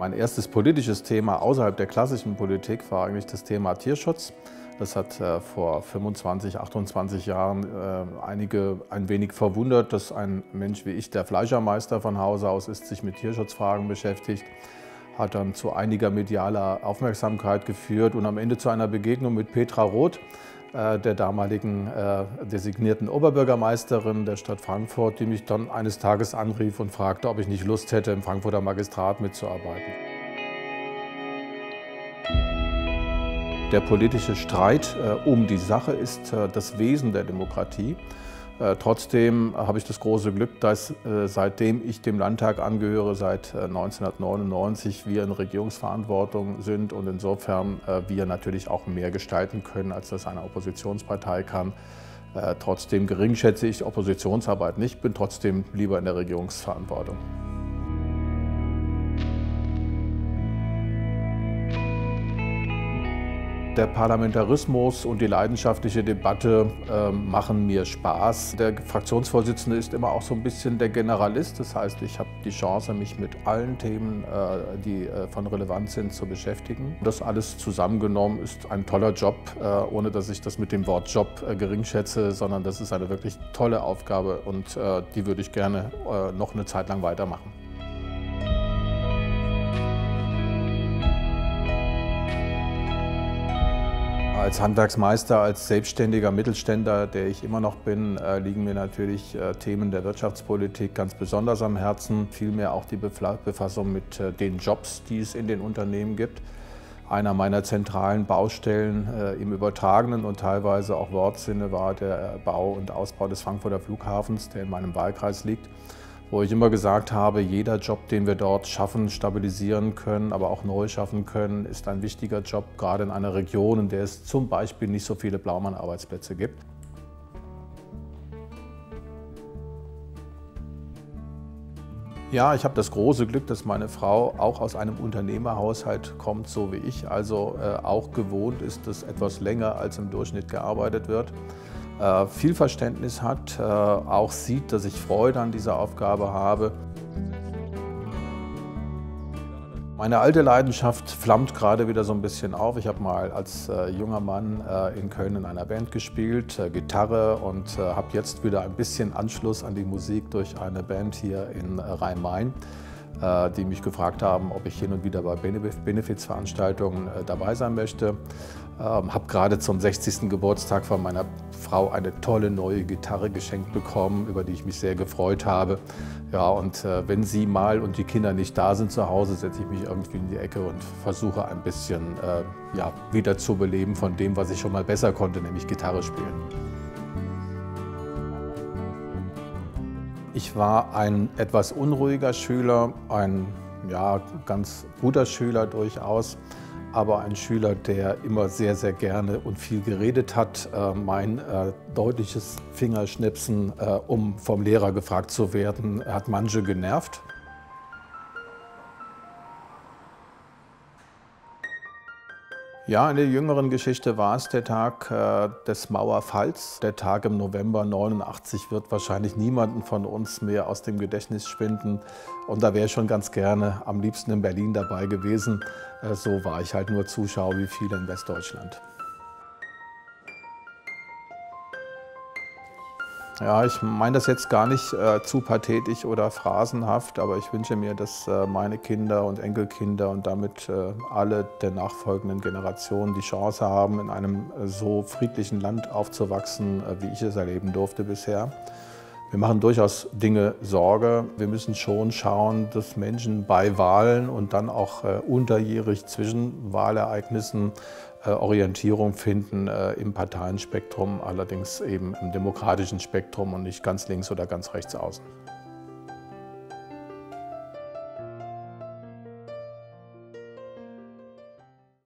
Mein erstes politisches Thema außerhalb der klassischen Politik war eigentlich das Thema Tierschutz. Das hat vor 25, 28 Jahren einige ein wenig verwundert, dass ein Mensch wie ich, der Fleischermeister von Hause aus ist, sich mit Tierschutzfragen beschäftigt. Hat dann zu einiger medialer Aufmerksamkeit geführt und am Ende zu einer Begegnung mit Petra Roth, der damaligen designierten Oberbürgermeisterin der Stadt Frankfurt, die mich dann eines Tages anrief und fragte, ob ich nicht Lust hätte, im Frankfurter Magistrat mitzuarbeiten. Der politische Streit um die Sache ist das Wesen der Demokratie. Trotzdem habe ich das große Glück, dass seitdem ich dem Landtag angehöre, seit 1999, wir in Regierungsverantwortung sind und insofern wir natürlich auch mehr gestalten können, als das eine Oppositionspartei kann. Trotzdem geringschätze ich Oppositionsarbeit nicht, bin trotzdem lieber in der Regierungsverantwortung. Der Parlamentarismus und die leidenschaftliche Debatte machen mir Spaß. Der Fraktionsvorsitzende ist immer auch so ein bisschen der Generalist. Das heißt, ich habe die Chance, mich mit allen Themen, die von Relevanz sind, zu beschäftigen. Das alles zusammengenommen ist ein toller Job, ohne dass ich das mit dem Wort Job geringschätze, sondern das ist eine wirklich tolle Aufgabe und die würde ich gerne noch eine Zeit lang weitermachen. Als Handwerksmeister, als selbstständiger Mittelständler, der ich immer noch bin, liegen mir natürlich Themen der Wirtschaftspolitik ganz besonders am Herzen. Vielmehr auch die Befassung mit den Jobs, die es in den Unternehmen gibt. Einer meiner zentralen Baustellen im übertragenen und teilweise auch Wortsinne war der Bau und Ausbau des Frankfurter Flughafens, der in meinem Wahlkreis liegt, wo ich immer gesagt habe, jeder Job, den wir dort schaffen, stabilisieren können, aber auch neu schaffen können, ist ein wichtiger Job, gerade in einer Region, in der es zum Beispiel nicht so viele Blaumann-Arbeitsplätze gibt. Ja, ich habe das große Glück, dass meine Frau auch aus einem Unternehmerhaushalt kommt, so wie ich, also auch gewohnt ist, dass etwas länger als im Durchschnitt gearbeitet wird. Viel Verständnis hat, auch sieht, dass ich Freude an dieser Aufgabe habe. Meine alte Leidenschaft flammt gerade wieder so ein bisschen auf. Ich habe mal als junger Mann in Köln in einer Band gespielt, Gitarre und habe jetzt wieder ein bisschen Anschluss an die Musik durch eine Band hier in Rhein-Main, die mich gefragt haben, ob ich hin und wieder bei Benefizveranstaltungen dabei sein möchte. Habe gerade zum 60. Geburtstag von meiner Frau eine tolle neue Gitarre geschenkt bekommen, über die ich mich sehr gefreut habe. Ja, und wenn sie mal und die Kinder nicht da sind zu Hause, setze ich mich irgendwie in die Ecke und versuche ein bisschen ja, wieder zu beleben von dem, was ich schon mal besser konnte, nämlich Gitarre spielen. Ich war ein etwas unruhiger Schüler, ein ja, ganz guter Schüler durchaus, aber ein Schüler, der immer sehr, sehr gerne und viel geredet hat. Mein deutliches Fingerschnipsen, um vom Lehrer gefragt zu werden, hat manche genervt. Ja, in der jüngeren Geschichte war es der Tag des Mauerfalls. Der Tag im November 89 wird wahrscheinlich niemanden von uns mehr aus dem Gedächtnis schwinden. Und da wäre ich schon ganz gerne am liebsten in Berlin dabei gewesen. So war ich halt nur Zuschauer wie viele in Westdeutschland. Ja, ich meine das jetzt gar nicht zu pathetisch oder phrasenhaft, aber ich wünsche mir, dass meine Kinder und Enkelkinder und damit alle der nachfolgenden Generationen die Chance haben, in einem so friedlichen Land aufzuwachsen, wie ich es erleben durfte bisher. Wir machen durchaus Dinge Sorge. Wir müssen schon schauen, dass Menschen bei Wahlen und dann auch unterjährig zwischen Wahlereignissen Orientierung finden im Parteienspektrum, allerdings eben im demokratischen Spektrum und nicht ganz links oder ganz rechts außen.